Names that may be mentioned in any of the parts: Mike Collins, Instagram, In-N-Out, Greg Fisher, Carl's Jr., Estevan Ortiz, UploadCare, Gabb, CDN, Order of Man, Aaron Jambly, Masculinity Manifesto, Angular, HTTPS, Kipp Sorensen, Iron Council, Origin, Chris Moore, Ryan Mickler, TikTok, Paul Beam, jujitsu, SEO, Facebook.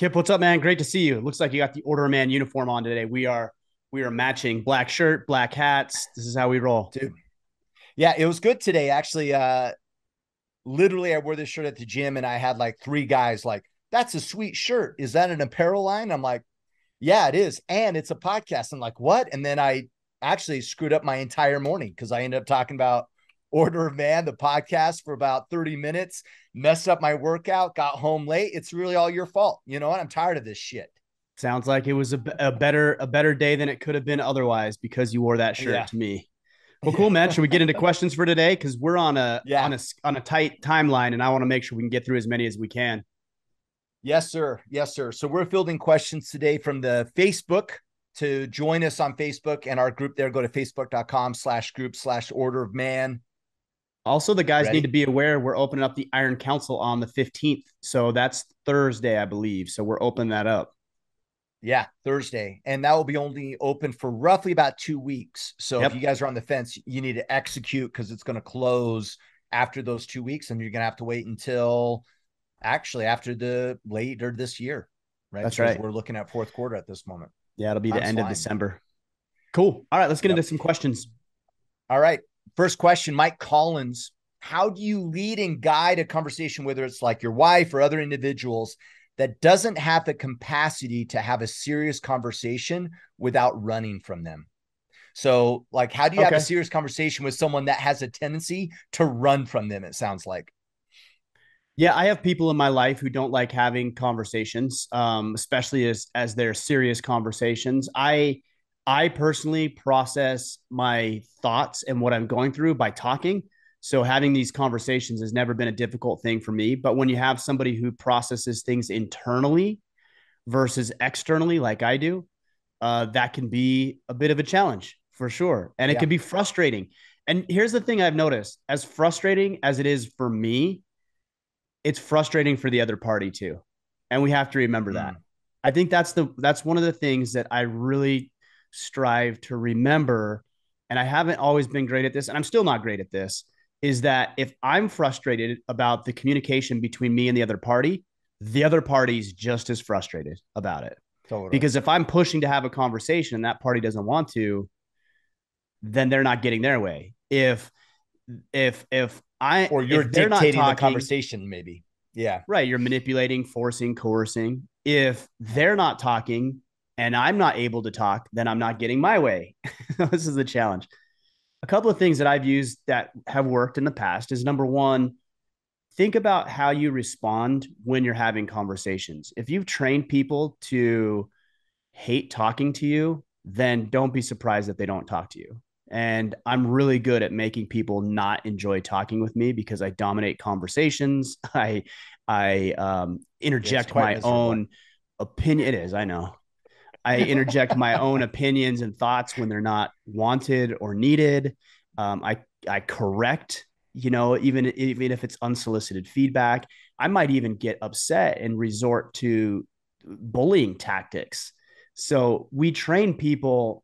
Kipp, what's up, man? Great to see you. It looks like you got the Order of Man uniform on today. We are matching black shirt, black hats. This is how we roll. Dude. Yeah, it was good today. Actually, literally I wore this shirt at the gym and I had like three guys like, that's a sweet shirt. Is that an apparel line? I'm like, yeah, it is. And it's a podcast. I'm like, what? And then I actually screwed up my entire morning because I ended up talking about Order of Man, the podcast, for about 30 minutes, messed up my workout, got home late. It's really all your fault. You know what? I'm tired of this shit. Sounds like it was a better day than it could have been otherwise because you wore that shirt to me. Well, cool, man. Should we get into questions for today? Because we're on a tight timeline and I want to make sure we can get through as many as we can. Yes, sir. Yes, sir. So we're fielding questions today from the Facebook. To join us on Facebook and our group there, go to facebook.com/group/Order of Man. Also, the guys need to be aware we're opening up the Iron Council on the 15th. So that's Thursday, I believe. So we're opening that up. Yeah, Thursday. And that will be only open for roughly about 2 weeks. So if you guys are on the fence, you need to execute because it's going to close after those 2 weeks. And you're going to have to wait until actually after the later this year. Right. That's because we're looking at fourth quarter at this moment. Yeah, it'll be the end of December. Cool. All right, let's get into some questions. All right. First question, Mike Collins. How do you lead and guide a conversation, whether it's like your wife or other individuals, that doesn't have the capacity to have a serious conversation without running from them? So like, how do you have a serious conversation with someone that has a tendency to run from them, it sounds like? Yeah, I have people in my life who don't like having conversations, especially as they're serious conversations. I personally process my thoughts and what I'm going through by talking. So having these conversations has never been a difficult thing for me. But when you have somebody who processes things internally versus externally, like I do, that can be a bit of a challenge for sure. And it can be frustrating. And here's the thing I've noticed, as frustrating as it is for me, it's frustrating for the other party too. And we have to remember that. I think that's one of the things that I really strive to remember. And I haven't always been great at this, and I'm still not great at this, is that if I'm frustrated about the communication between me and the other party's just as frustrated about it. Totally. Because if I'm pushing to have a conversation and that party doesn't want to, then they're not getting their way. Or you're dictating the conversation, maybe. Yeah. Right. You're manipulating, forcing, coercing. If they're not talking and I'm not able to talk, then I'm not getting my way. This is the challenge. A couple of things that I've used that have worked in the past is, number one, think about how you respond when you're having conversations. If you've trained people to hate talking to you, then don't be surprised that they don't talk to you. And I'm really good at making people not enjoy talking with me because I dominate conversations. I interject my own opinion. It is, I know. I interject my own opinions and thoughts when they're not wanted or needed. I correct, you know, even if it's unsolicited feedback. I might even get upset and resort to bullying tactics. So we train people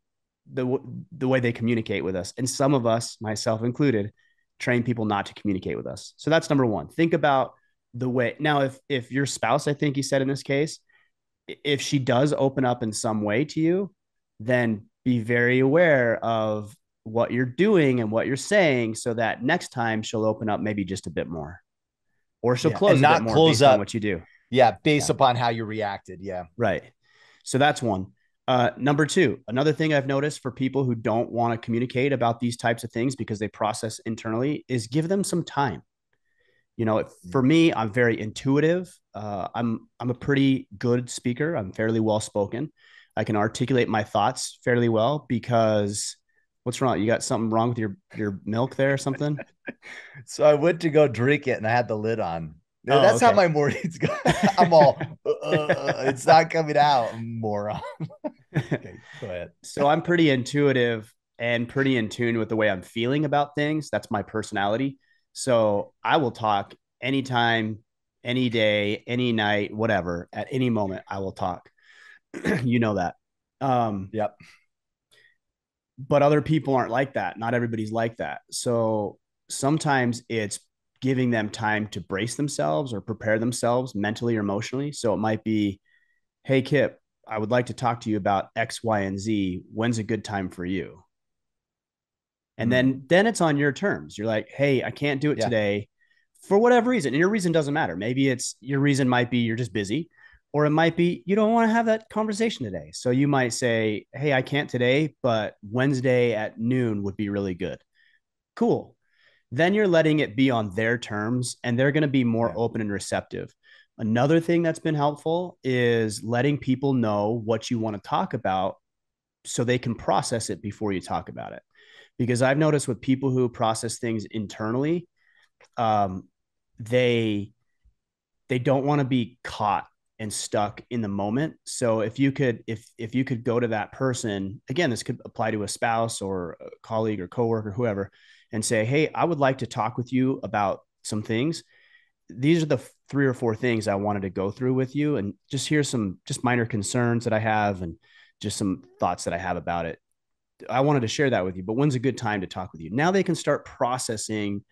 the way they communicate with us. And some of us, myself included, train people not to communicate with us. So that's number one. Think about the way. Now, if your spouse, I think you said in this case, if she does open up in some way to you, then be very aware of what you're doing and what you're saying so that next time she'll open up maybe just a bit more, or she'll close and not a bit more close up on what you do. Yeah. Based upon how you reacted. Yeah. Right. So that's one. Number two, another thing I've noticed for people who don't want to communicate about these types of things because they process internally is give them some time. You know, for me, I'm very intuitive. I'm a pretty good speaker. I'm fairly well-spoken. I can articulate my thoughts fairly well because what's wrong? You got something wrong with your milk there or something? So I went to go drink it and I had the lid on. No, that's how my morning's going. I'm all, it's not coming out, moron. Okay, go ahead. So I'm pretty intuitive and pretty in tune with the way I'm feeling about things. That's my personality. So I will talk anytime, any day, any night, whatever, at any moment I will talk. You know that. Yep. But other people aren't like that. Not everybody's like that. So sometimes it's giving them time to brace themselves or prepare themselves mentally or emotionally. So it might be hey, Kipp, I would like to talk to you about X, Y, and Z. When's a good time for you? And then it's on your terms. You're like, hey, I can't do it today for whatever reason. And your reason doesn't matter. Maybe it's your reason might be you're just busy, or it might be you don't want to have that conversation today. So you might say, hey, I can't today, but Wednesday at noon would be really good. Cool. Then you're letting it be on their terms, and they're going to be more open and receptive. Another thing that's been helpful is letting people know what you want to talk about so they can process it before you talk about it. Because I've noticed with people who process things internally, they don't want to be caught and stuck in the moment. So if you could, if you could go to that person, again, this could apply to a spouse or a colleague or coworker, whoever, and say, hey, I would like to talk with you about some things. These are the 3 or 4 things I wanted to go through with you. And just here's some just minor concerns that I have and just some thoughts that I have about it. I wanted to share that with you, but when's a good time to talk with you? Now they can start processing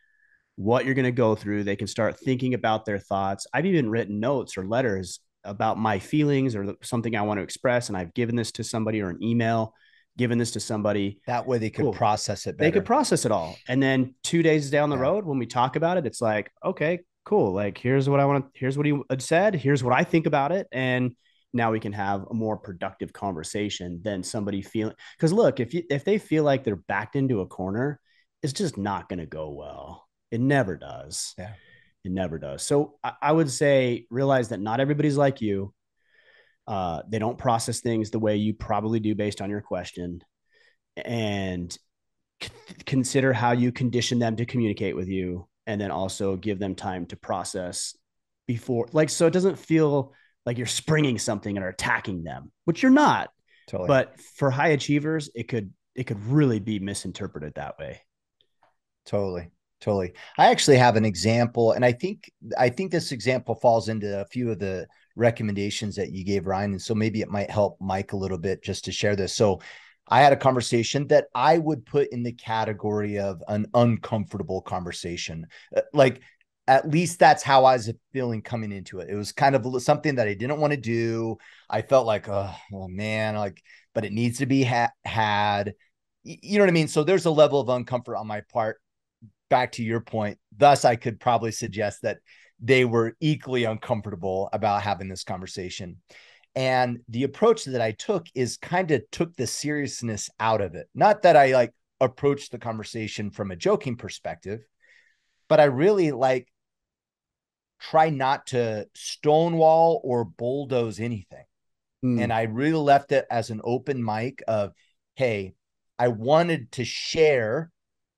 what you're going to go through. They can start thinking about their thoughts. I've even written notes or letters about my feelings or something I want to express. And I've given this to somebody, or an email, given this to somebody. That way they could process it better. They could process it all. And then 2 days down the road, when we talk about it, it's like, okay, cool. Like, here's what I want. Here's what he said. Here's what I think about it. And now we can have a more productive conversation than somebody feeling. Cause look, if they feel like they're backed into a corner, it's just not going to go well. It never does. Yeah. It never does. So I would say, realize that not everybody's like you. They don't process things the way you probably do based on your question, and consider how you condition them to communicate with you. And then also give them time to process before, like, so it doesn't feel like you're springing something and are attacking them, which you're not. Totally. But for high achievers, it could really be misinterpreted that way. Totally. Totally. I actually have an example, and I think this example falls into a few of the recommendations that you gave, Ryan. And so maybe it might help Mike a little bit just to share this. So I had a conversation that I would put in the category of an uncomfortable conversation. Like, at least that's how I was feeling coming into it. It was kind of something that I didn't want to do. I felt like, oh man, like, but it needs to be had, you know what I mean? So there's a level of uncomfort on my part, back to your point. Thus, I could probably suggest that they were equally uncomfortable about having this conversation. And the approach that I took is kind of took the seriousness out of it. Not that I like approached the conversation from a joking perspective, but I really like try not to stonewall or bulldoze anything. And I really left it as an open mic of, hey, I wanted to share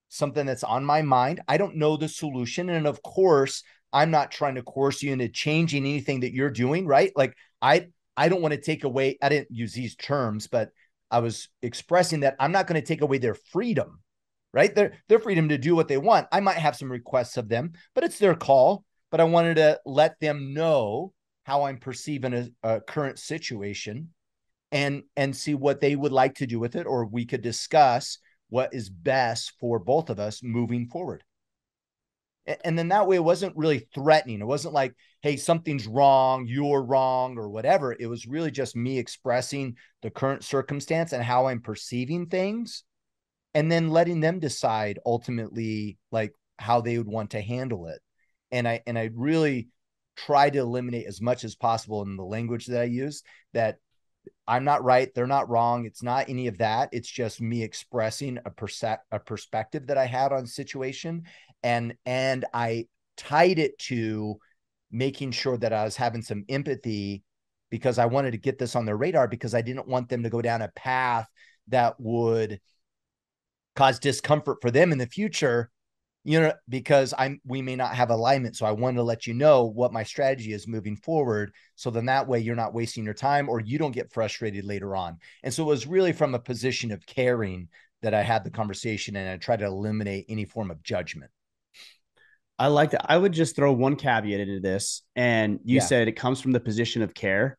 something that's on my mind. I don't know the solution. And of course, I'm not trying to coerce you into changing anything that you're doing, right? Like, I don't want to take away, I didn't use these terms, but I was expressing that I'm not going to take away their freedom, right? Their freedom to do what they want. I might have some requests of them, but it's their call. But I wanted to let them know how I'm perceiving a current situation, and see what they would like to do with it, or we could discuss what is best for both of us moving forward. And then that way, it wasn't really threatening. It wasn't like, hey, something's wrong, you're wrong, or whatever. It was really just me expressing the current circumstance and how I'm perceiving things, and then letting them decide ultimately, like, how they would want to handle it. And I really try to eliminate as much as possible in the language that I use, that I'm not right, they're not wrong. It's not any of that. It's just me expressing a perspective that I had on the situation. And I tied it to making sure that I was having some empathy, because I wanted to get this on their radar, because I didn't want them to go down a path that would cause discomfort for them in the future, you know, because we may not have alignment. So I wanted to let you know what my strategy is moving forward. So then that way you're not wasting your time, or you don't get frustrated later on. And so it was really from a position of caring that I had the conversation, and I tried to eliminate any form of judgment. I like that. I would just throw one caveat into this. And you said it comes from the position of care.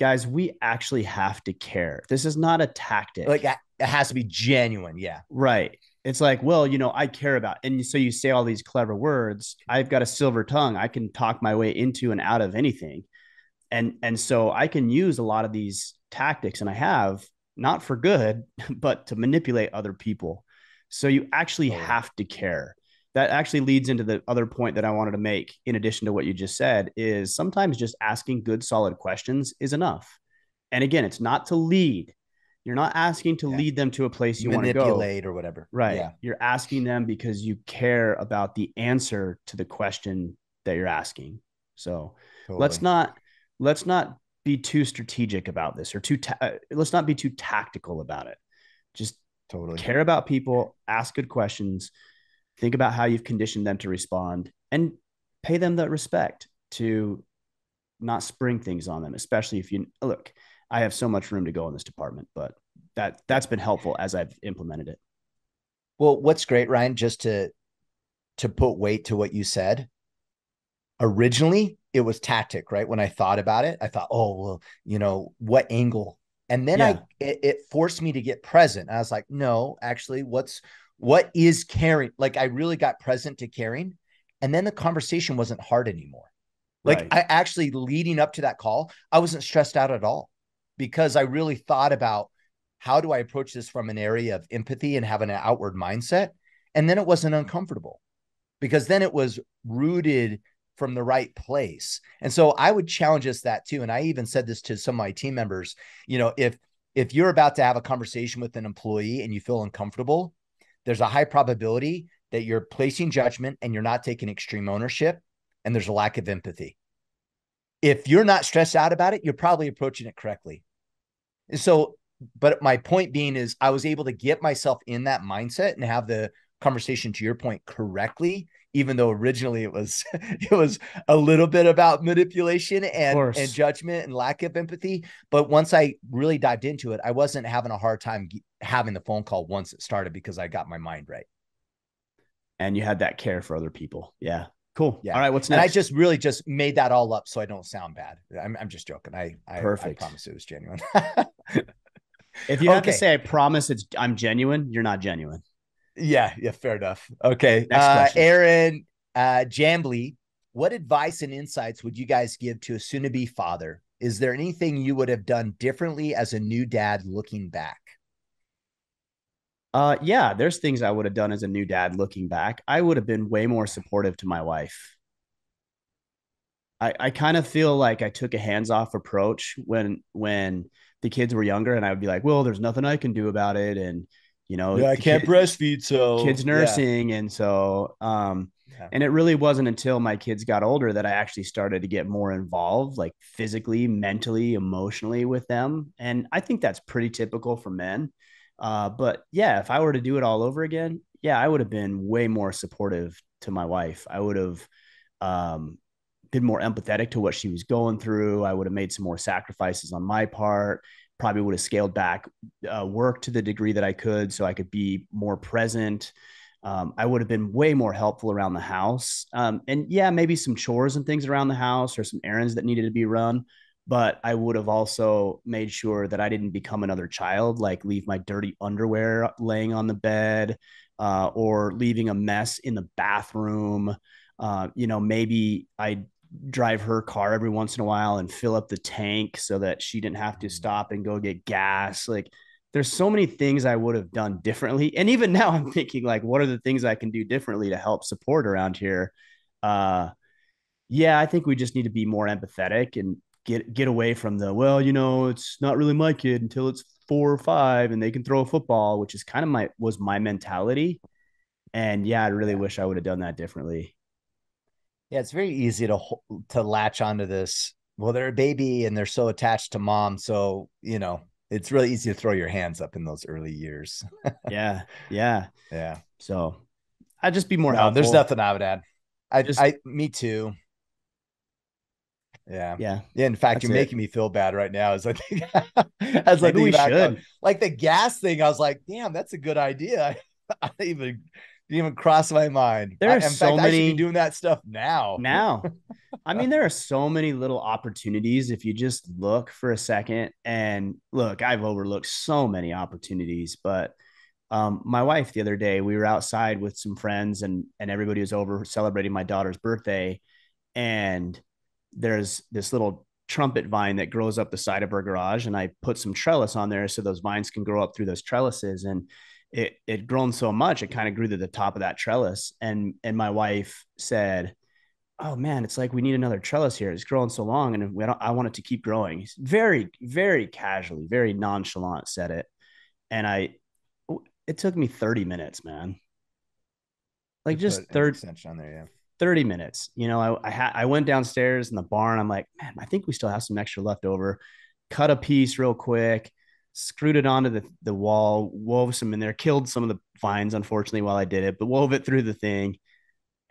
Guys, we actually have to care. This is not a tactic. Like, it has to be genuine. Yeah. Right. It's like, well, you know, I care about, and so you say all these clever words. I've got a silver tongue. I can talk my way into and out of anything. And so I can use a lot of these tactics, and I have, not for good, but to manipulate other people. So you actually have to care. That actually leads into the other point that I wanted to make, in addition to what you just said, is sometimes just asking good, solid questions is enough. And again, it's not to lead. You're not asking to lead them to a place you want to go. Manipulate or whatever. Right. Yeah. You're asking them because you care about the answer to the question that you're asking. So let's not be too strategic about this, or let's not be too tactical about it. Just care about people, ask good questions, think about how you've conditioned them to respond, and pay them that respect to not spring things on them, especially if you look, I have so much room to go in this department, but that's been helpful as I've implemented it. Well, what's great, Ryan, just to put weight to what you said, originally it was tactic, right? When I thought about it, I thought, oh, well, you know, what angle? And then it forced me to get present. I was like, no, actually what is caring? Like, I really got present to caring. And then the conversation wasn't hard anymore. Like I actually, leading up to that call, I wasn't stressed out at all, because I really thought about, how do I approach this from an area of empathy and having an outward mindset? And then it wasn't uncomfortable, because then it was rooted from the right place. And so I would challenge us that too. And I even said this to some of my team members, you know, if you're about to have a conversation with an employee and you feel uncomfortable, there's a high probability that you're placing judgment and you're not taking extreme ownership, and there's a lack of empathy. If you're not stressed out about it, you're probably approaching it correctly. And so, but my point being is I was able to get myself in that mindset and have the conversation, to your point, correctly, even though originally it was a little bit about manipulation and judgment and lack of empathy. But once I really dived into it, I wasn't having a hard time having the phone call once it started, because I got my mind right. And you had that care for other people. Yeah. Cool. Yeah. All right. What's next? And I just really just made that all up so I don't sound bad. I'm just joking. I promise it was genuine. If you have to say, I promise I'm genuine, you're not genuine. Yeah. Yeah. Fair enough. Okay. Next question. Aaron Jambly, what advice and insights would you guys give to a soon-to-be father? Is there anything you would have done differently as a new dad looking back? Yeah, there's things I would have done as a new dad looking back. I would have been way more supportive to my wife. I kind of feel like I took a hands-off approach when the kids were younger, and I would be like, well, there's nothing I can do about it. And you know, I can't breastfeed, so kids nursing. Yeah. And so, and it really wasn't until my kids got older that I actually started to get more involved, like physically, mentally, emotionally with them. And I think that's pretty typical for men. But yeah, if I were to do it all over again, yeah, I would have been way more supportive to my wife. I would have, been more empathetic to what she was going through. I would have made some more sacrifices on my part. Probably would have scaled back work to the degree that I could, so I could be more present. I would have been way more helpful around the house. And yeah, maybe some chores and things around the house, or some errands that needed to be run. But I would have also made sure that I didn't become another child, like leave my dirty underwear laying on the bed, or leaving a mess in the bathroom. You know, maybe I drive her car every once in a while and fill up the tank so that she didn't have to stop and go get gas. Like, there's so many things I would have done differently. And even now I'm thinking, like, what are the things I can do differently to help support around here? Yeah, I think we just need to be more empathetic and get away from the, well, you know, it's not really my kid until it's 4 or 5 and they can throw a football, which is kind of was my mentality. And yeah, I really wish I would have done that differently. Yeah, it's very easy to latch onto this. Well, they're a baby and they're so attached to mom, so you know it's really easy to throw your hands up in those early years. Yeah. So I'd just be more helpful. There's nothing I would add. Me too. Yeah. In fact, you're making me feel bad right now. As I think, as I think back on, like the gas thing, I was like, damn, that's a good idea. I didn't even cross my mind. There are so many. I should be doing that stuff now. I mean, there are so many little opportunities if you just look for a second. And look, I've overlooked so many opportunities, but my wife, the other day, we were outside with some friends, and everybody was over celebrating my daughter's birthday. And there's this little trumpet vine that grows up the side of our garage, and I put some trellis on there so those vines can grow up through those trellises. And it grown so much, it kind of grew to the top of that trellis. And my wife said, "Oh man, it's like we need another trellis here. It's growing so long, and I want it to keep growing." Very, very casually, very nonchalant said it, and it took me 30 minutes, man. Like just 30 extension on there, yeah. 30 minutes. You know, I went downstairs in the barn. I'm like, man, I think we still have some extra left over. Cut a piece real quick, screwed it onto the wall, wove some in there, killed some of the vines, unfortunately, while I did it, but wove it through the thing.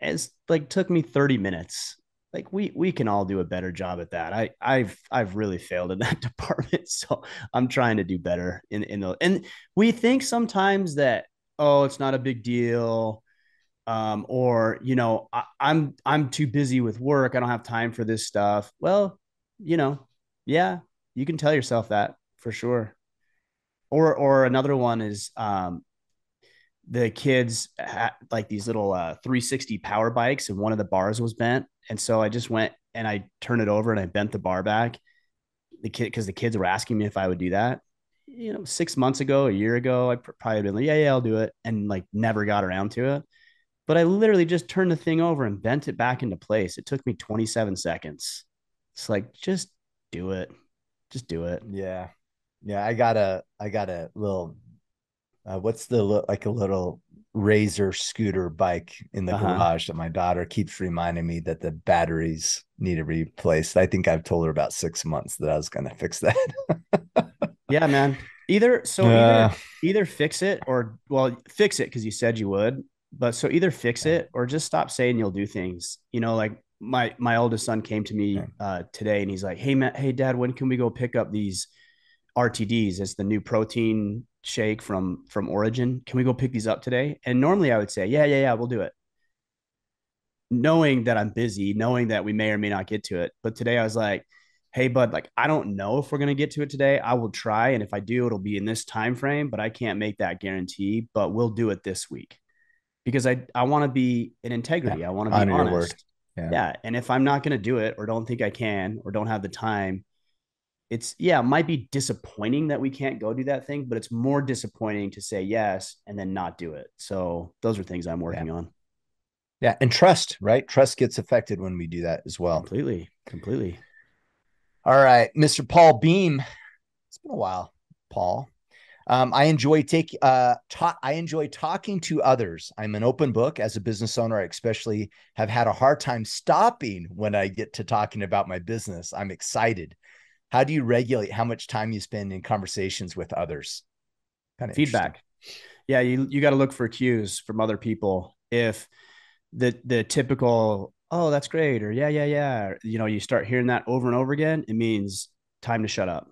It's like, took me 30 minutes. Like we can all do a better job at that. I've really failed in that department. So I'm trying to do better and we think sometimes that, oh, it's not a big deal. Or, you know, I'm too busy with work. I don't have time for this stuff. Well, you know, yeah, you can tell yourself that for sure. Or another one is, the kids had like these little 360 power bikes, and one of the bars was bent. And so I just went and I turned it over and I bent the bar back. Because the kids were asking me if I would do that. You know, 6 months ago, a year ago, I probably been like, yeah, I'll do it. And like never got around to it. But I literally just turned the thing over and bent it back into place. It took me 27 seconds. It's like, just do it. Just do it. Yeah. Yeah. I got a little, what's the like a little razor scooter bike in the garage that my daughter keeps reminding me that the batteries need to be replaced. I think I've told her about 6 months that I was going to fix that. Yeah, man. Either fix it or, well, fix it because you said you would. But so either fix it or just stop saying you'll do things. You know, like my oldest son came to me today and he's like, "Hey, man, hey, Dad, when can we go pick up these RTDs? It's the new protein shake from Origin. Can we go pick these up today?" And normally I would say, yeah, we'll do it. Knowing that I'm busy, knowing that we may or may not get to it. But today I was like, "Hey, bud, like, I don't know if we're going to get to it today. I will try. And if I do, it'll be in this time frame, but I can't make that guarantee, but we'll do it this week." Because I want to be in integrity. Yeah. I want to be honest. Yeah. And if I'm not going to do it or don't think I can or don't have the time, it might be disappointing that we can't go do that thing, but it's more disappointing to say yes and then not do it. So those are things I'm working on. Yeah. And trust, right? Trust gets affected when we do that as well. Completely. All right. Mr. Paul Beam. It's been a while, Paul. I enjoy talking to others. I'm an open book. As a business owner, I especially have had a hard time stopping when I get to talking about my business. I'm excited. How do you regulate how much time you spend in conversations with others? Kind of feedback. Yeah. You got to look for cues from other people. If the typical, "Oh, that's great," or yeah. You know, you start hearing that over and over again, it means time to shut up.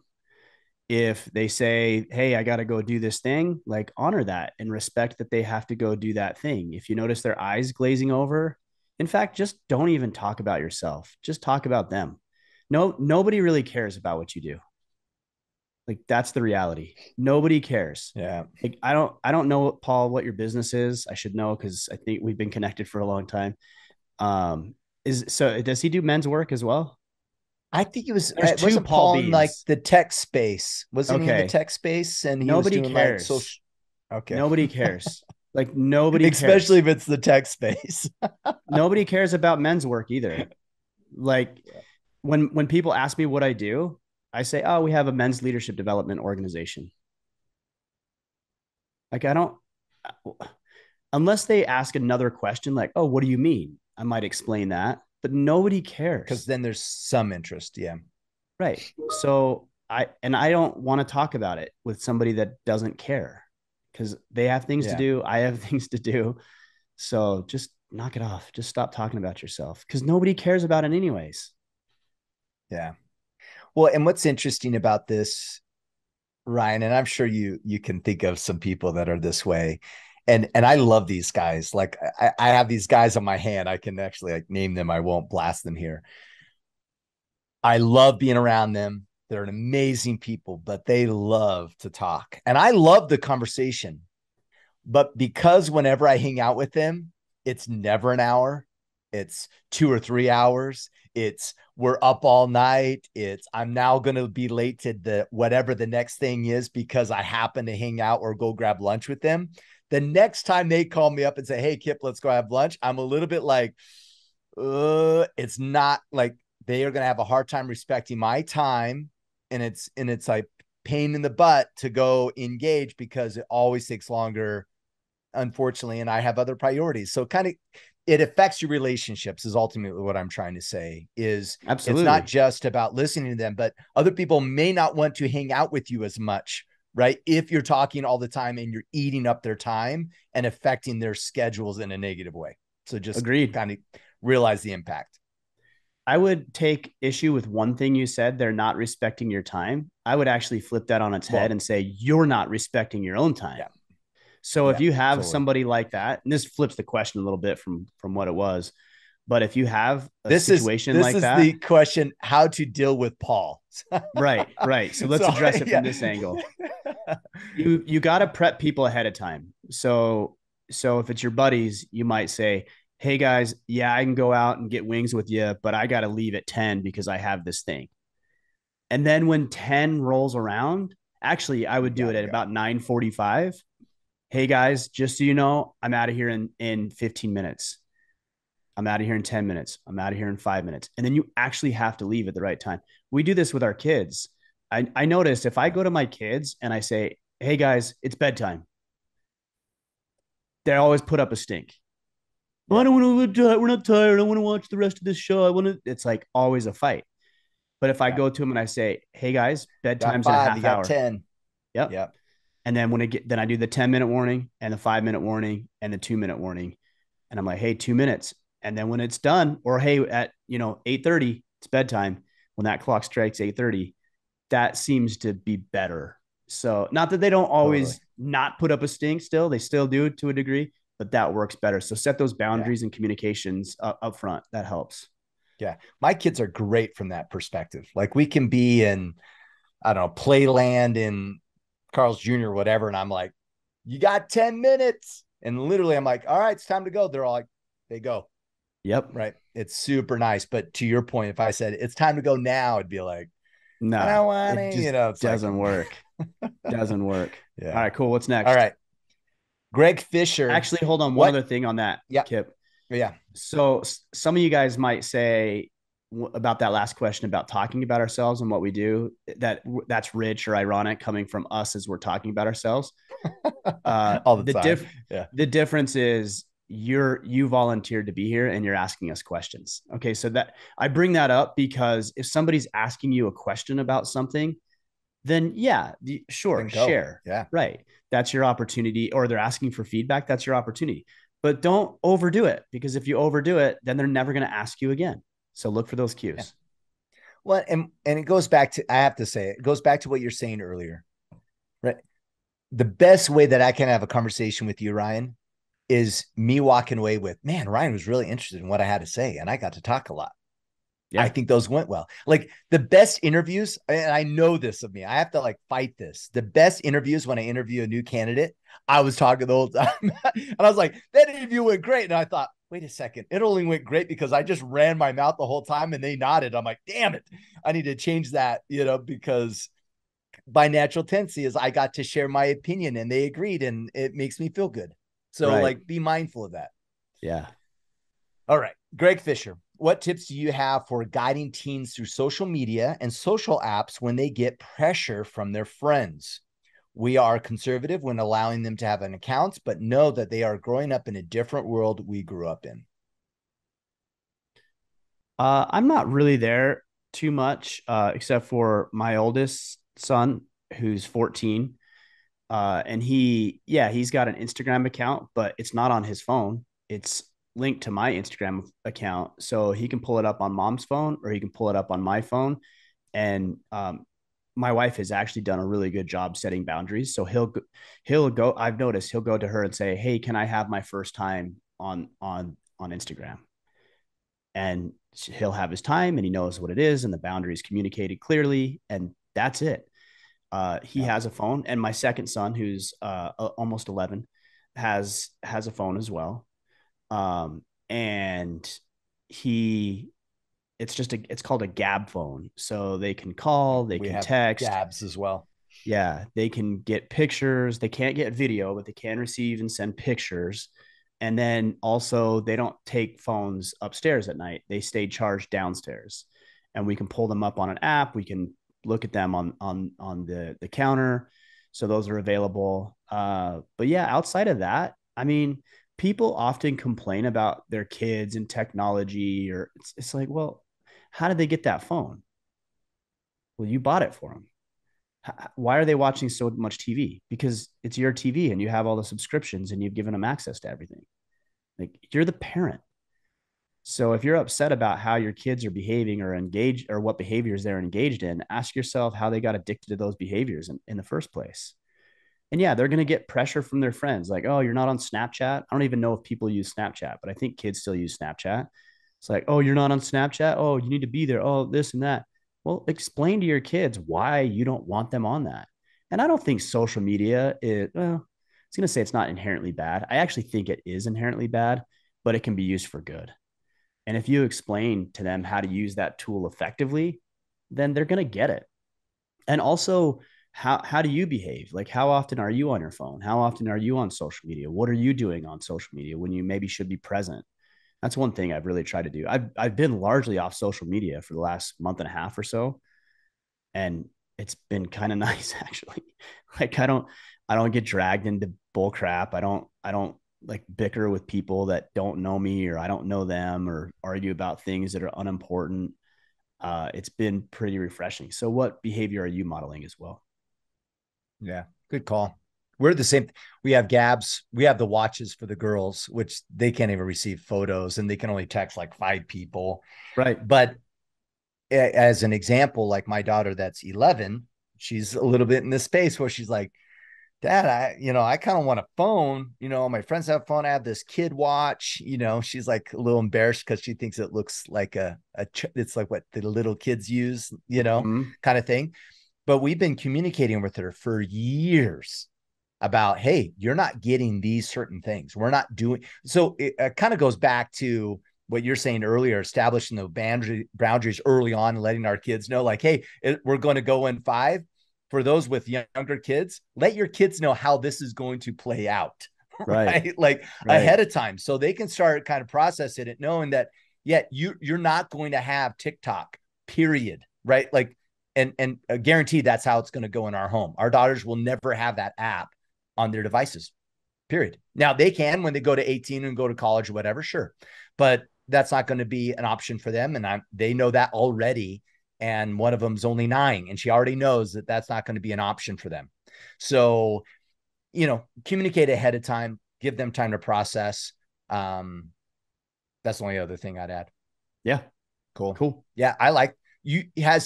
If they say, "Hey, I got to go do this thing," like, honor that and respect that they have to go do that thing. If you notice their eyes glazing over, in fact, just don't even talk about yourself. Just talk about them. No, nobody really cares about what you do. Like, that's the reality. Nobody cares. Yeah. Like, I don't know, Paul, what your business is. I should know, 'cause I think we've been connected for a long time. Does he do men's work as well? I think it was wasn't Paul in like the tech space. Wasn't he in the tech space? And he nobody was doing cares. Like social... Okay. Nobody cares. Like, nobody cares. Especially if it's the tech space. Nobody cares about men's work either. Like, when people ask me what I do, I say, "Oh, we have a men's leadership development organization." Like, I don't, unless they ask another question, like, "Oh, what do you mean?" I might explain that. But nobody cares. Because then there's some interest. Yeah. Right. So I don't want to talk about it with somebody that doesn't care, because they have things to do. I have things to do. So just knock it off. Just stop talking about yourself, because nobody cares about it anyways. Yeah. Well, and what's interesting about this, Ryan, and I'm sure you can think of some people that are this way. And I love these guys. Like, I have these guys on my hand. I can actually like name them. I won't blast them here. I love being around them. They're amazing people, but they love to talk. And I love the conversation. But because whenever I hang out with them, it's never an hour. It's 2 or 3 hours. It's we're up all night. It's I'm now going to be late to the whatever the next thing is because I happen to hang out or go grab lunch with them. The next time they call me up and say, hey, Kipp, let's go have lunch, I'm a little bit like, it's not like they are going to have a hard time respecting my time. And it's like pain in the butt to go engage because it always takes longer, unfortunately, and I have other priorities. So kind of it affects your relationships is ultimately what I'm trying to say is absolutely. It's not just about listening to them, but other people may not want to hang out with you as much, right? If you're talking all the time and you're eating up their time and affecting their schedules in a negative way. So just agreed. Kind of realize the impact. I would take issue with one thing you said, they're not respecting your time. I would actually flip that on its head and say, you're not respecting your own time. Yeah. So if you have somebody like that, and this flips the question a little bit from what it was, but if you have a situation like that, this is the question, how to deal with Paul. Right. So let's address it from this angle. You got to prep people ahead of time. So if it's your buddies, you might say, hey guys, yeah, I can go out and get wings with you, but I got to leave at 10 because I have this thing. And then when 10 rolls around, actually I would do it at about 9:45. Hey guys, just so you know, I'm out of here in 15 minutes. I'm out of here in 10 minutes. I'm out of here in 5 minutes. And then you actually have to leave at the right time. We do this with our kids. I noticed if I go to my kids and I say, hey guys, it's bedtime, they always put up a stink. Well, I don't want to, we're not tired. I want to watch the rest of this show. It's like always a fight. But if I go to them and I say, hey guys, bedtime's in a half hour. 10. Yep. And then then I do the 10-minute warning and the 5-minute warning and the 2-minute warning. And I'm like, hey, 2 minutes. And then when it's done, or hey, at 8:30, it's bedtime. When that clock strikes 8:30, that seems to be better. So not that they don't always not put up a stink still, they still do to a degree, but that works better. So set those boundaries and communications up front. That helps. Yeah. My kids are great from that perspective. Like we can be in, I don't know, playland in Carl's Jr. or whatever. And I'm like, you got 10 minutes. And literally I'm like, all right, it's time to go. They're all like, they go. Yep. Right. It's super nice. But to your point, if I said it's time to go now, it'd be like, no, I don't want it. It doesn't work. Doesn't work. Yeah. All right, cool. What's next? All right. Greg Fisher. Actually, hold on. One other thing on that, Kipp. Yeah. So some of you guys might say about that last question about talking about ourselves and what we do, that's rich or ironic coming from us as we're talking about ourselves. All the time. The difference is you volunteered to be here and you're asking us questions. Okay. So that I bring that up because if somebody's asking you a question about something, then sure. Share. Yeah. Right. That's your opportunity, or they're asking for feedback. That's your opportunity, but don't overdo it, because if you overdo it, then they're never going to ask you again. So look for those cues. Yeah. Well, and it goes back to, I have to say, it goes back to what you're saying earlier, right? The best way that I can have a conversation with you, Ryan, is me walking away with, man, Ryan was really interested in what I had to say. And I got to talk a lot. Yeah. I think those went well. Like the best interviews, and I know this of me, I have to like fight this. The best interviews when I interview a new candidate, I was talking the whole time and I was like, that interview went great. And I thought, wait a second, it only went great because I just ran my mouth the whole time and they nodded. I'm like, damn it. I need to change that, because my natural tendency is I got to share my opinion and they agreed and it makes me feel good. So like be mindful of that. Yeah. All right. Greg Fisher. What tips do you have for guiding teens through social media and social apps when they get pressure from their friends? We are conservative when allowing them to have an account, but know that they are growing up in a different world we grew up in. I'm not really there too much, except for my oldest son, who's 14. And he's got an Instagram account, but it's not on his phone. It's linked to my Instagram account. So he can pull it up on mom's phone or he can pull it up on my phone. And, my wife has actually done a really good job setting boundaries. So he'll go, I've noticed he'll go to her and say, hey, can I have my first time on Instagram? And he'll have his time and he knows what it is. And the boundary is communicated clearly. And that's it. He has a phone. And my second son, who's, almost 11, has a phone as well. And he it's just a, it's called a Gabb phone. So they can call, they can text. Gabbs as well. Yeah. They can get pictures. They can't get video, but they can receive and send pictures. And then also they don't take phones upstairs at night. They stay charged downstairs, and we can pull them up on an app. We can look at them on the counter. So those are available. But yeah, outside of that, I mean, people often complain about their kids and technology, or it's like, well, how did they get that phone? Well, you bought it for them. Why are they watching so much TV? Because it's your TV and you have all the subscriptions and you've given them access to everything. Like, you're the parent. So if you're upset about how your kids are behaving or engaged, or what behaviors they're engaged in, ask yourself how they got addicted to those behaviors in the first place. And yeah, they're going to get pressure from their friends. Like, oh, you're not on Snapchat. I don't even know if people use Snapchat, but I think kids still use Snapchat. It's like, oh, you're not on Snapchat. Oh, you need to be there. Oh, this and that. Well, explain to your kids why you don't want them on that. And I don't think social media is, well, I was going to say it's not inherently bad. I actually think it is inherently bad, but it can be used for good. And if you explain to them how to use that tool effectively, then they're going to get it. And also, How do you behave? Like, how often are you on your phone? How often are you on social media? What are you doing on social media when you maybe should be present? That's one thing I've really tried to do. I've been largely off social media for the last month and a half or so. And it's been kind of nice, actually. Like, I don't get dragged into bull crap. I don't like bicker with people that don't know me, or I don't know them, or argue about things that are unimportant. It's been pretty refreshing. So what behavior are you modeling as well? Yeah. Good call. We're the same. We have Gabbs. We have the watches for the girls, which they can't even receive photos, and they can only text like 5 people. Right. But as an example, like my daughter that's 11, she's a little bit in this space where she's like, Dad, I kind of want a phone. You know, my friends have a phone. I have this kid watch. You know, she's like a little embarrassed because she thinks it looks like it's like what the little kids use, you know, mm-hmm. kind of thing. But we've been communicating with her for years about, hey, you're not getting these certain things. We're not doing. So it kind of goes back to what you're saying earlier, establishing the boundaries early on and letting our kids know, like, hey, we're going to go in 5. For those with younger kids, let your kids know how this is going to play out, right? Like right. ahead of time. So they can start kind of processing it, knowing that, yeah, you're not going to have TikTok, period. Right. Like, And guaranteed that's how it's going to go in our home. Our daughters will never have that app on their devices, period. Now, they can when they go to 18 and go to college or whatever, sure. But that's not going to be an option for them. And they know that already. And one of them's only 9, and she already knows that that's not going to be an option for them. So, you know, communicate ahead of time, give them time to process. That's the only other thing I'd add. Yeah. Cool. Yeah. I like. How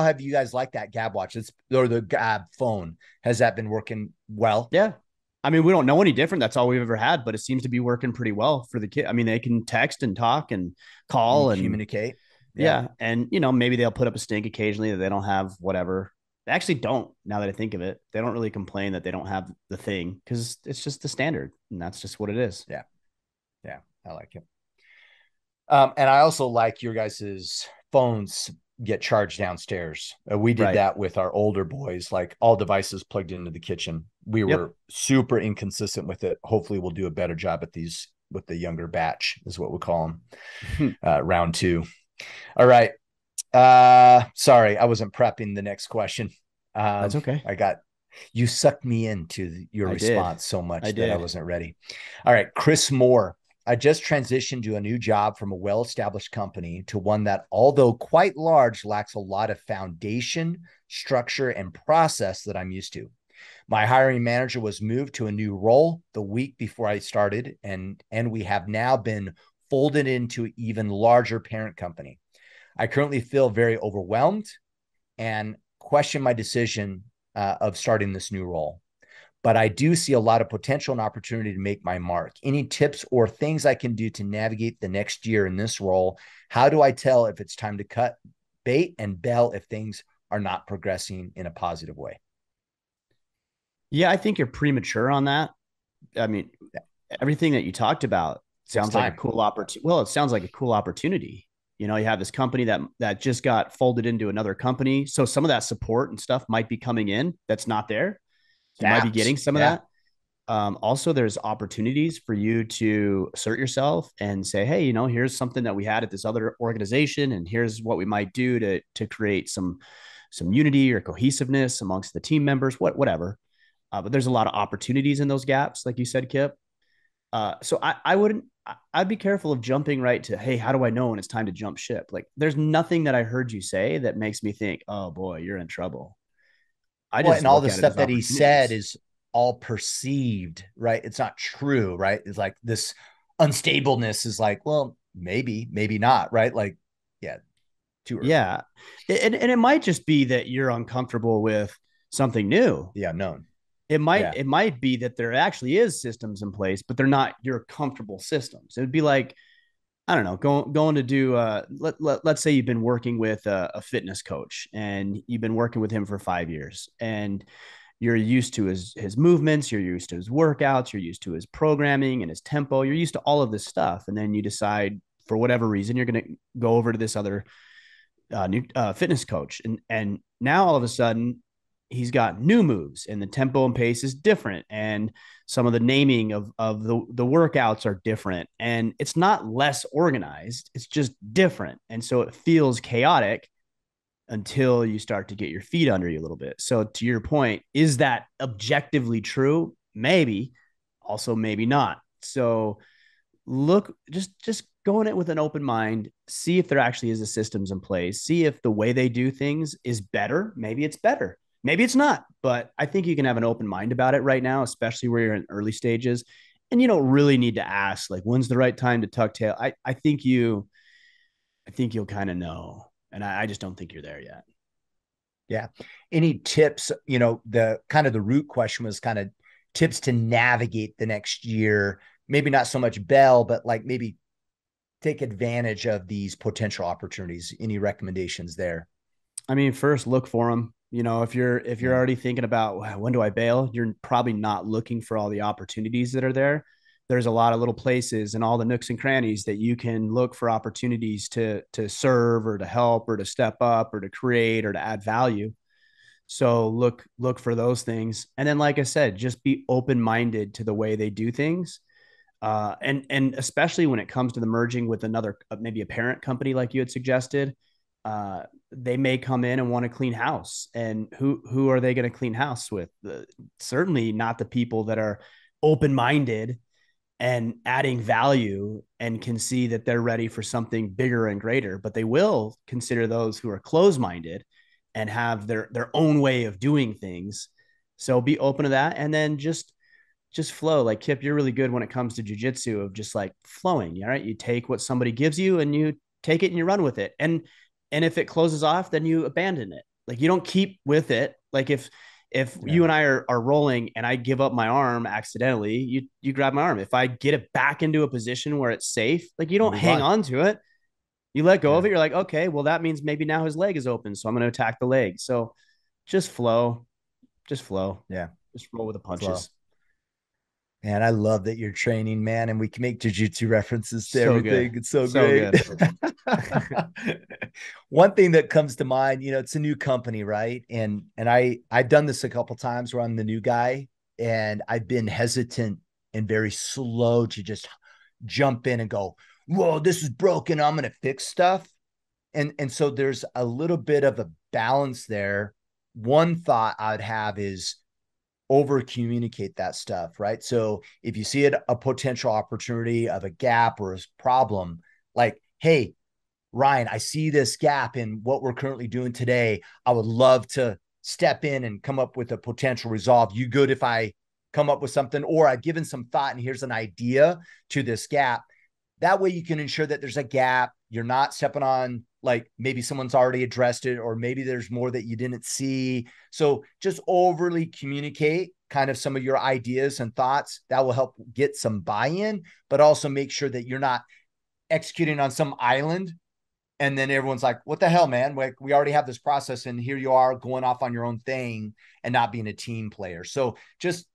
have you guys liked that Gabb watch? Or the Gabb phone? Has that been working well? Yeah. I mean, we don't know any different. That's all we've ever had, but it seems to be working pretty well for the kid. I mean, they can text and talk and call and communicate. Yeah. And, you know, maybe they'll put up a stink occasionally that they don't have whatever. They actually don't. Now that I think of it, they don't really complain that they don't have the thing, because it's just the standard, and that's just what it is. Yeah. Yeah. I like it. And I also like your guys's phones get charged downstairs. We did that with our older boys, like all devices plugged into the kitchen. We were super inconsistent with it. Hopefully we'll do a better job at these with the younger batch, is what we call them. Round 2. All right. Sorry, I wasn't prepping the next question. That's okay. You sucked me into your response so much that I wasn't ready. All right. Chris Moore. I just transitioned to a new job from a well-established company to one that, although quite large, lacks a lot of foundation, structure, and process that I'm used to. My hiring manager was moved to a new role the week before I started, and we have now been folded into an even larger parent company. I currently feel very overwhelmed and question my decision of starting this new role. But I do see a lot of potential and opportunity to make my mark. Any tips or things I can do to navigate the next year in this role? How do I tell if it's time to cut bait and bail if things are not progressing in a positive way? Yeah, I think you're premature on that. I mean, everything that you talked about sounds like a cool opportunity. Well, it sounds like a cool opportunity. You know, you have this company that just got folded into another company. So some of that support and stuff might be coming in that's not there. You might be getting some of that. Also, there's opportunities for you to assert yourself and say, hey, you know, here's something that we had at this other organization, and here's what we might do to create some unity or cohesiveness amongst the team members, whatever. But there's a lot of opportunities in those gaps, like you said, Kipp. So I'd be careful of jumping right to, hey, how do I know when it's time to jump ship? Like, there's nothing that I heard you say that makes me think, oh boy, you're in trouble. And all the stuff that he said is all perceived, right? It's not true, right? It's like this unstableness is like, well, maybe not, right? Like, yeah, too early. Yeah. And it might just be that you're uncomfortable with something new. Yeah, known. It might be that there actually is systems in place, but they're not your comfortable systems. It would be like, I don't know, going to do, let's say you've been working with a fitness coach, and you've been working with him for 5 years, and you're used to his movements, you're used to his workouts, you're used to his programming and his tempo, you're used to all of this stuff. And then you decide, for whatever reason, you're going to go over to this other new fitness coach. And now all of a sudden, he's got new moves, and the tempo and pace is different. And some of the naming of the workouts are different, and it's not less organized. It's just different. And so it feels chaotic until you start to get your feet under you a little bit. So to your point, is that objectively true? Maybe, also maybe not. So look, just go in it with an open mind, see if there actually is a systems in place, see if the way they do things is better. Maybe it's better. Maybe it's not, but I think you can have an open mind about it right now, especially where you're in early stages, and you don't really need to ask, like, when's the right time to tuck tail? I think you'll kind of know. And I just don't think you're there yet. Yeah. Any tips, you know, the root question was kind of tips to navigate the next year, maybe not so much Bell, but like maybe take advantage of these potential opportunities. Any recommendations there? I mean, first look for them. You know, if you're already thinking about when do I bail, you're probably not looking for all the opportunities that are there. There's a lot of little places and all the nooks and crannies that you can look for opportunities to serve or to help or to step up or to create or to add value. So look for those things. And then, like I said, just be open-minded to the way they do things. And especially when it comes to the merging with another, maybe a parent company, like you had suggested, they may come in and want to clean house, and who are they going to clean house with? Certainly not the people that are open-minded and adding value and can see that they're ready for something bigger and greater, but they will consider those who are closed-minded and have their own way of doing things. So be open to that. And then just flow. Like, Kipp, you're really good when it comes to jujitsu, of just like flowing. All right. You take what somebody gives you, and you take it and you run with it. And if it closes off, then you abandon it. Like, you don't keep with it. Like, if you and I are rolling and I give up my arm accidentally, you grab my arm. If I get it back into a position where it's safe, like, you don't hang on to it. You let go of it. You're like, okay, well, that means maybe now his leg is open, so I'm going to attack the leg. So just flow. Yeah. Just roll with the punches. Flow. Man, I love that you're training, man. And we can make jujitsu references to everything. Good. It's so great. One thing that comes to mind, you know, it's a new company, right? And I've done this a couple times where I'm the new guy, and I've been hesitant and very slow to just jump in and go, whoa, this is broken. I'm going to fix stuff. And so there's a little bit of a balance there. One thought I'd have is, over communicate that stuff, right? So if you see a potential opportunity of a gap or a problem, like, hey, Ryan, I see this gap in what we're currently doing today. I would love to step in and come up with a potential resolve. You good if I come up with something, or I've given some thought and here's an idea to this gap? That way you can ensure that there's a gap. You're not stepping on, like, maybe someone's already addressed it, or maybe there's more that you didn't see. So just overly communicate kind of some of your ideas and thoughts. That will help get some buy-in, but also make sure that you're not executing on some island and then everyone's like, what the hell, man? Like, we already have this process, and here you are going off on your own thing and not being a team player. So just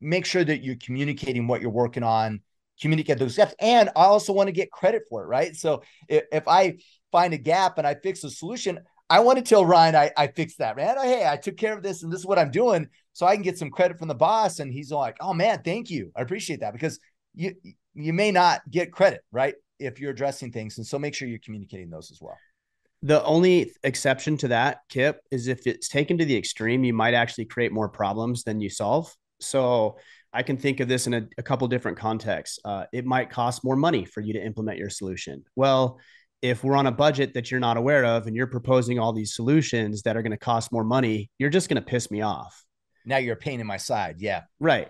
make sure that you're communicating what you're working on, communicate those steps. And I also want to get credit for it, right? So if I find a gap and I fix a solution. I want to tell Ryan, I fixed that, man. Hey, I took care of this and this is what I'm doing, so I can get some credit from the boss. And he's like, oh man, thank you. I appreciate that, because you may not get credit, right, if you're addressing things. And so make sure you're communicating those as well. The only exception to that, Kipp, is if it's taken to the extreme, you might actually create more problems than you solve. So I can think of this in a couple different contexts. It might cost more money for you to implement your solution. Well, if we're on a budget that you're not aware of and you're proposing all these solutions that are going to cost more money, you're just going to piss me off. Now you're a pain in my side. Yeah. Right.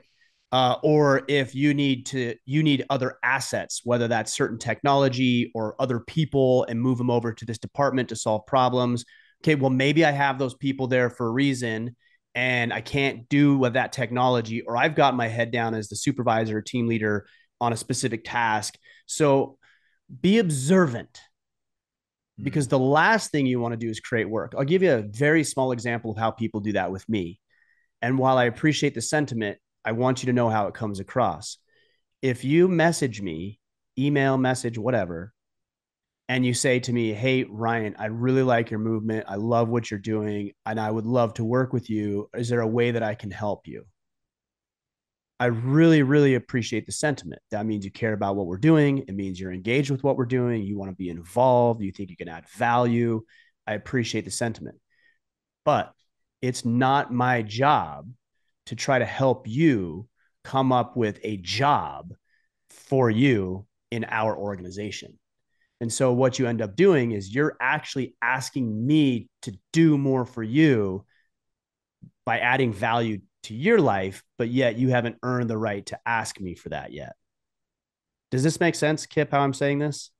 Or if you need other assets, whether that's certain technology or other people, and move them over to this department to solve problems. Okay, well, maybe I have those people there for a reason and I can't do with that technology, or I've got my head down as the supervisor or team leader on a specific task. So be observant, because the last thing you want to do is create work. I'll give you a very small example of how people do that with me. And while I appreciate the sentiment, I want you to know how it comes across. If you message me, email, message, whatever, and you say to me, hey, Ryan, I really like your movement. I love what you're doing, and I would love to work with you. Is there a way that I can help you? I really, really appreciate the sentiment. That means you care about what we're doing. It means you're engaged with what we're doing. You want to be involved. You think you can add value. I appreciate the sentiment. But it's not my job to try to help you come up with a job for you in our organization. And so what you end up doing is you're actually asking me to do more for you by adding value to your life, but yet you haven't earned the right to ask me for that yet. Does this make sense, Kipp, how I'm saying this?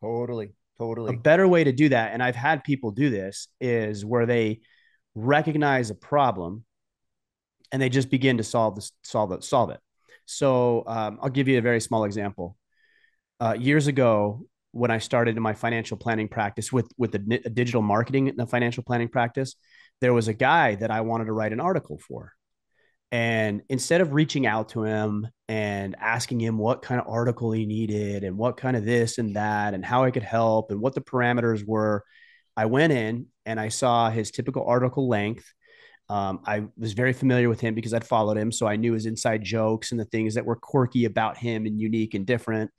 Totally, totally. A better way to do that, and I've had people do this, is where they recognize a problem and they just begin to solve it. So I'll give you a very small example. Years ago, when I started in my financial planning practice with the digital marketing and the financial planning practice, there was a guy that I wanted to write an article for. And instead of reaching out to him and asking him what kind of article he needed and what kind of this and that and how I could help and what the parameters were, I went in and I saw his typical article length. I was very familiar with him because I'd followed him. So I knew his inside jokes and the things that were quirky about him and unique and different.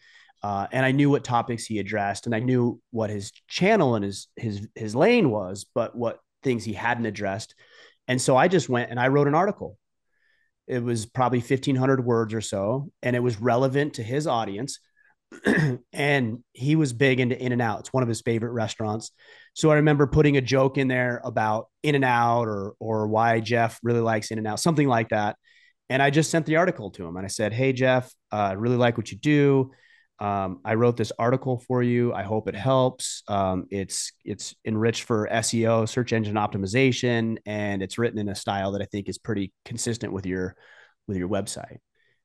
And I knew what topics he addressed, and I knew what his channel and his lane was, but what things he hadn't addressed. And so I just went and I wrote an article. It was probably 1,500 words or so, and it was relevant to his audience. And he was big into In-N-Out. It's one of his favorite restaurants. So I remember putting a joke in there about In-N-Out or why Jeff really likes In-N-Out, something like that. And I just sent the article to him and I said, hey, Jeff, I really like what you do. I wrote this article for you. I hope it helps. It's enriched for SEO, search engine optimization, and it's written in a style that I think is pretty consistent with your website.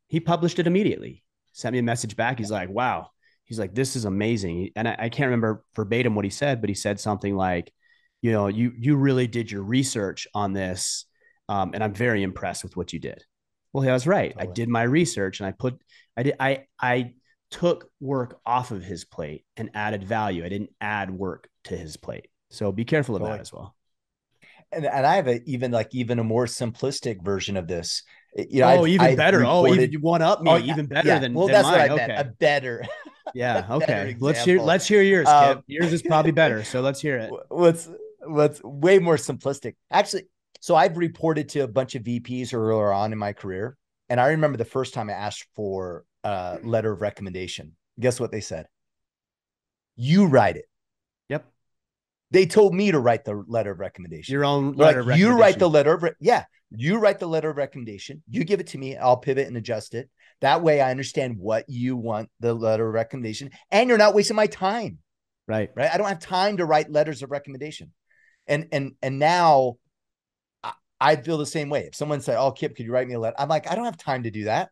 He published it immediately. Sent me a message back. He's like, wow. He's like, this is amazing. And I can't remember verbatim what he said, but he said something like, you know, you really did your research on this. And I'm very impressed with what you did. Well, he was right. Totally. I did my research, and I took work off of his plate and added value. I didn't add work to his plate. So be careful of that as well. And I have even a more simplistic version of this. You know, better. You one up me even better than mine. Well, that's what I meant. Okay. A better. Yeah. Okay. Better let's hear yours, Kipp. Yours is probably better. So let's hear it. What's way more simplistic. Actually, so I've reported to a bunch of VPs earlier on in my career. And I remember the first time I asked for a letter of recommendation. Guess what they said? You write it. They told me to write the letter of recommendation. Your own letter of recommendation. You write the letter of you write the letter of recommendation. You give it to me. I'll pivot and adjust it. That way I understand what you want the letter of recommendation, and you're not wasting my time. Right. Right. I don't have time to write letters of recommendation. And now I feel the same way. If someone said, oh, Kipp, could you write me a letter? I'm like, I don't have time to do that.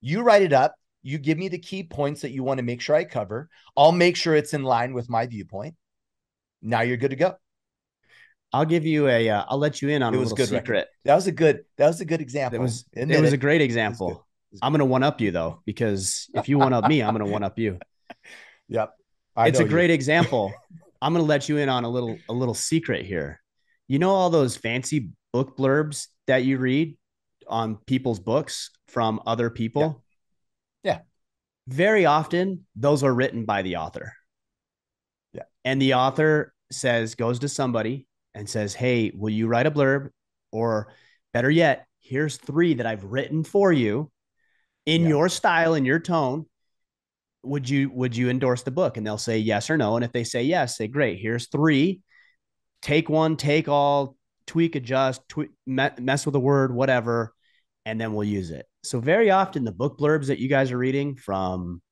You write it up. You give me the key points that you want to make sure I cover. I'll make sure it's in line with my viewpoint. Now you're good to go. I'll give you I'll let you in on a little secret. That was a good example. It was a great example. I'm going to one up you though, because if you one up me, I'm going to one up you. Yep. It's a great example. I'm going to let you in on a little secret here. You know, all those fancy book blurbs that you read on people's books from other people. Yeah. Yeah. Very often those are written by the author. Yeah. And the author goes to somebody and says, hey, will you write a blurb? Or better yet, here's 3 that I've written for you in your style and your tone. Would you endorse the book? And they'll say yes or no. And if they say yes, say, great, here's 3, take one, take all, tweak, adjust, mess with a word, whatever, and then we'll use it. So very often the book blurbs that you guys are reading, from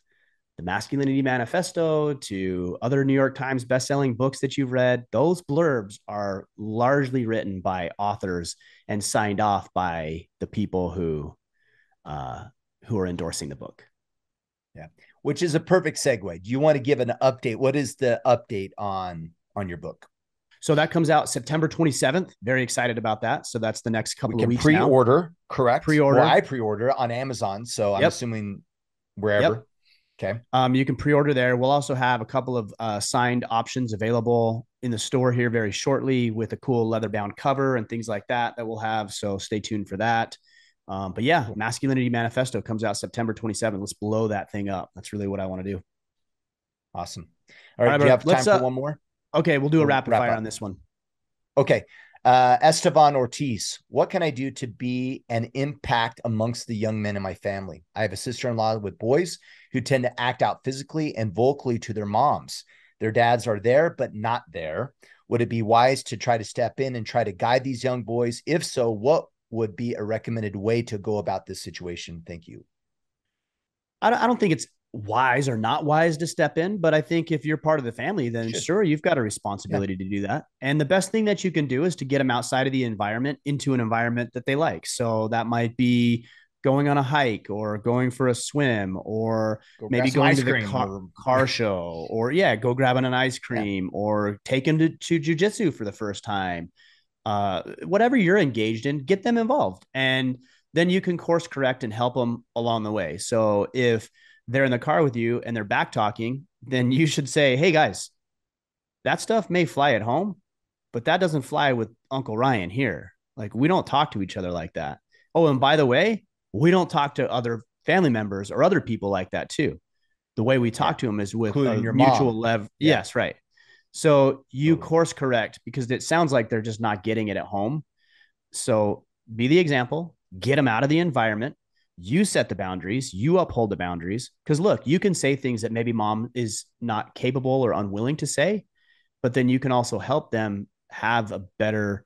the Masculinity Manifesto to other New York Times bestselling books that you've read, those blurbs are largely written by authors and signed off by the people who are endorsing the book. Yeah. Which is a perfect segue. Do you want to give an update? What is the update on your book? So that comes out September 27th. Very excited about that. So that's the next couple of weeks. Pre-order, correct? Pre-order. Well, I pre-order on Amazon. So I'm assuming wherever. Yep. Okay. You can pre-order there. We'll also have a couple of signed options available in the store here very shortly, with a cool leather bound cover and things like that we'll have. So stay tuned for that. But yeah, Masculinity Manifesto comes out September 27th. Let's blow that thing up. That's really what I want to do. Awesome. All right, do you have time for one more? Okay, we'll do a rapid fire on this one. Okay. Estevan Ortiz, what can I do to be an impact amongst the young men in my family? I have a sister-in-law with boys who tend to act out physically and vocally to their moms. Their dads are there, but not there. Would it be wise to try to step in and try to guide these young boys? If so, what would be a recommended way to go about this situation? Thank you. I don't think it's wise or not wise to step in, but I think if you're part of the family, then sure, you've got a responsibility to do that. And the best thing that you can do is to get them outside of the environment into an environment that they like. So that might be going on a hike, or going for a swim, or maybe going to the car show, or go grabbing an ice cream, or take them to jujitsu for the first time. Whatever you're engaged in, get them involved, and then you can course correct and help them along the way. So if they're in the car with you and they're back talking, then you should say, hey guys, that stuff may fly at home, but that doesn't fly with Uncle Ryan here. Like, we don't talk to each other like that. Oh, and by the way, we don't talk to other family members or other people like that too. The way we talk to them is with your mutual love. Yeah. Yes. Right. So you course correct, because it sounds like they're just not getting it at home. So be the example, get them out of the environment. You set the boundaries, you uphold the boundaries. Because look, you can say things that maybe mom is not capable or unwilling to say, but then you can also help them have a better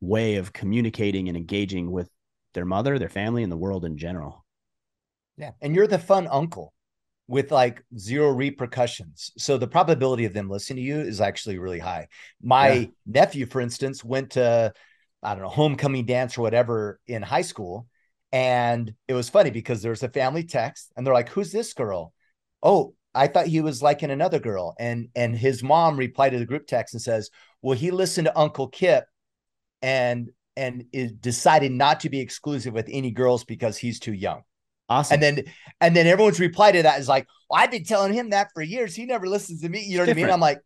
way of communicating and engaging with their mother, their family, and the world in general. Yeah. And you're the fun uncle with like zero repercussions. So the probability of them listening to you is actually really high. My nephew, for instance, went to, I don't know, homecoming dance or whatever in high school. And it was funny because there's a family text and they're like, who's this girl? Oh, I thought he was liking another girl. And his mom replied to the group text and says, well, he listened to Uncle Kipp and is decided not to be exclusive with any girls because he's too young. Awesome. And then everyone's reply to that is like, well, I've been telling him that for years. He never listens to me. You know what I mean? I'm like,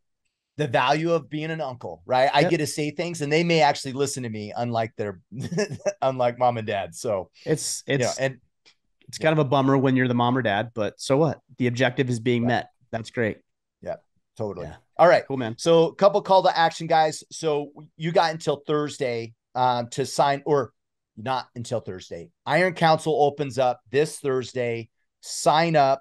the value of being an uncle, right? I get to say things and they may actually listen to me, unlike unlike mom and dad. So it's kind of a bummer when you're the mom or dad, but so what? The objective is being met. That's great. Yeah, totally. Yeah. All right. Cool, man. So a couple call to action, guys. So you got until Thursday to sign, or not until Thursday. Iron Council opens up this Thursday. Sign up.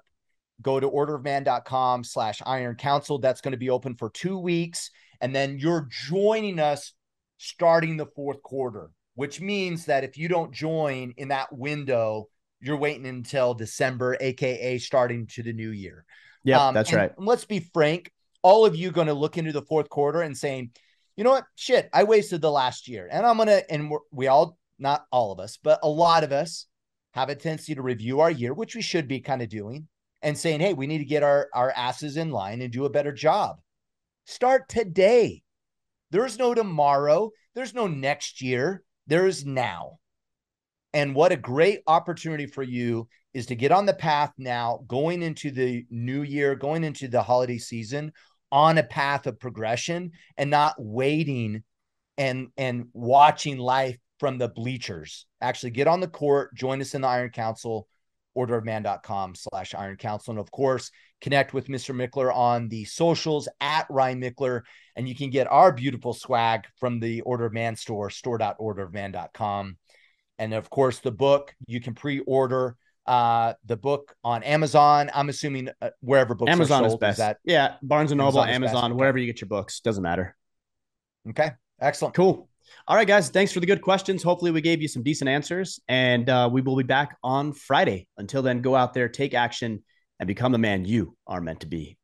Go to orderofman.com/Iron Council. That's going to be open for 2 weeks. And then you're joining us starting the fourth quarter, which means that if you don't join in that window, you're waiting until December, AKA starting to the new year. Yeah, that's right. And let's be frank. All of you going to look into the fourth quarter and saying, you know what? Shit, I wasted the last year. And I'm going to, and we all, not all of us, but a lot of us have a tendency to review our year, which we should be kind of doing, and saying, hey, we need to get our asses in line and do a better job. Start today. There's no tomorrow. There's no next year. There is now. And what a great opportunity for you is to get on the path now, going into the new year, going into the holiday season, on a path of progression and not waiting and watching life from the bleachers. Actually get on the court, join us in the Iron Council, orderofman.com/Iron Council. And of course, connect with Mr. Mickler on the socials at Ryan Mickler, and you can get our beautiful swag from the Order of Man store, store.orderofman.com. And of course, the book, you can pre-order the book on Amazon. I'm assuming wherever books Amazon are sold. Is best. Is that yeah, Barnes and Noble, Amazon, wherever you get your books, doesn't matter. Okay, excellent, cool. All right, guys, thanks for the good questions. Hopefully, we gave you some decent answers, and we will be back on Friday. Until then, go out there, take action, and become the man you are meant to be.